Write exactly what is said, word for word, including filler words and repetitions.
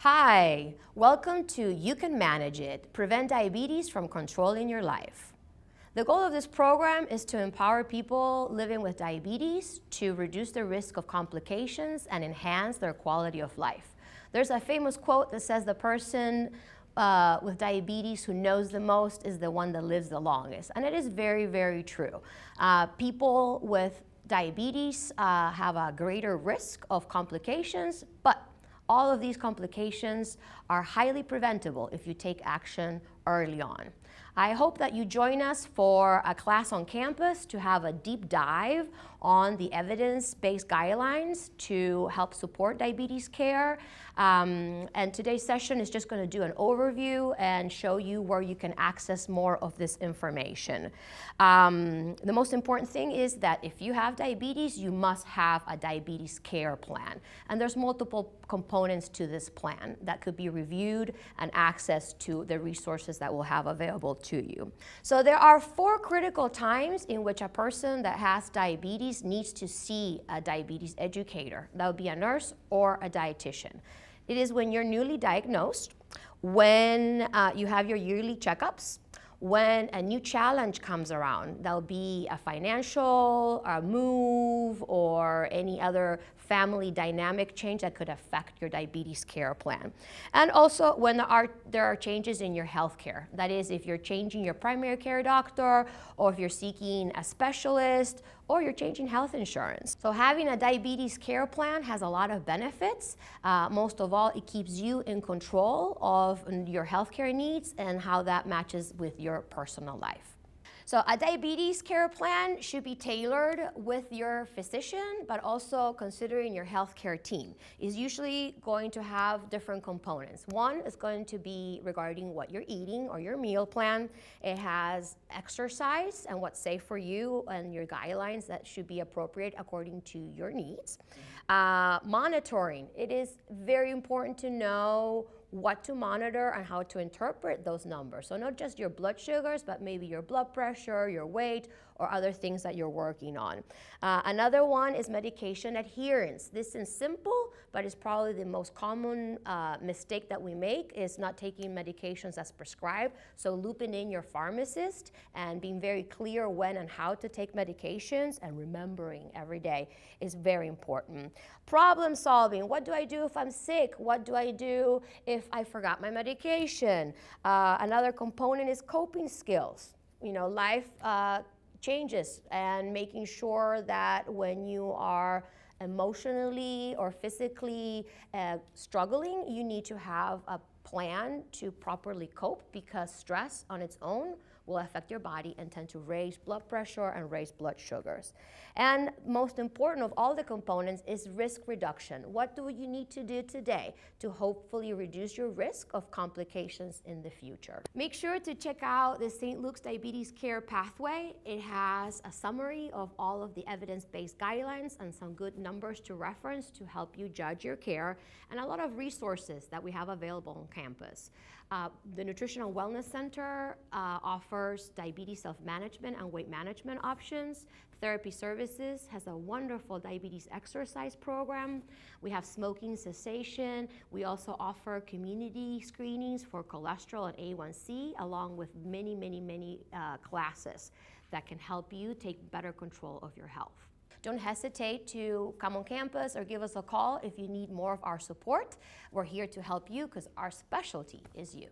Hi, welcome to You Can Manage It, Prevent Diabetes from Controlling Your Life. The goal of this program is to empower people living with diabetes to reduce the risk of complications and enhance their quality of life. There's a famous quote that says the person Uh, with diabetes who knows the most is the one that lives the longest. And it is very, very true. Uh, people with diabetes uh, have a greater risk of complications, but all of these complications are highly preventable if you take action early on. I hope that you join us for a class on campus to have a deep dive on the evidence-based guidelines to help support diabetes care. Um, and today's session is just going to do an overview and show you where you can access more of this information. Um, the most important thing is that if you have diabetes, you must have a diabetes care plan. And there's multiple components to this plan that could be reviewed and access to the resources that we'll have available to you. So there are four critical times in which a person that has diabetes needs to see a diabetes educator. That would be a nurse or a dietitian. It is when you're newly diagnosed, when uh, you have your yearly checkups, when a new challenge comes around. That'll be a financial, a move, or any other family dynamic change that could affect your diabetes care plan. And also when there are, there are changes in your health care. That is, if you're changing your primary care doctor, or if you're seeking a specialist, or you're changing health insurance. So having a diabetes care plan has a lot of benefits. Uh, most of all, it keeps you in control of your healthcare needs and how that matches with your personal life. So a diabetes care plan should be tailored with your physician, but also considering your healthcare team. It's usually going to have different components. One is going to be regarding what you're eating or your meal plan. It has exercise and what's safe for you and your guidelines that should be appropriate according to your needs. Uh, monitoring. It is very important to know what to monitor and how to interpret those numbers. So not just your blood sugars, but maybe your blood pressure, your weight, or other things that you're working on. Uh, another one is medication adherence. This is simple, but it's probably the most common uh, mistake that we make is not taking medications as prescribed. So looping in your pharmacist and being very clear when and how to take medications and remembering every day is very important. Problem solving. What do I do if I'm sick? What do I do if I forgot my medication? Uh, another component is coping skills. You know, life uh, changes, and making sure that when you are emotionally or physically uh, struggling, you need to have a plan to properly cope, because stress on its own will affect your body and tend to raise blood pressure and raise blood sugars. And most important of all the components is risk reduction. What do you need to do today to hopefully reduce your risk of complications in the future? Make sure to check out the Saint Luke's Diabetes Care Pathway. It has a summary of all of the evidence-based guidelines and some good numbers to reference to help you judge your care, and a lot of resources that we have available on campus. Uh, the Nutritional Wellness Center uh, offers diabetes self-management and weight management options. Therapy Services has a wonderful diabetes exercise program. We have smoking cessation. We also offer community screenings for cholesterol and A one C, along with many, many, many uh, classes that can help you take better control of your health. Don't hesitate to come on campus or give us a call if you need more of our support. We're here to help you because our specialty is you.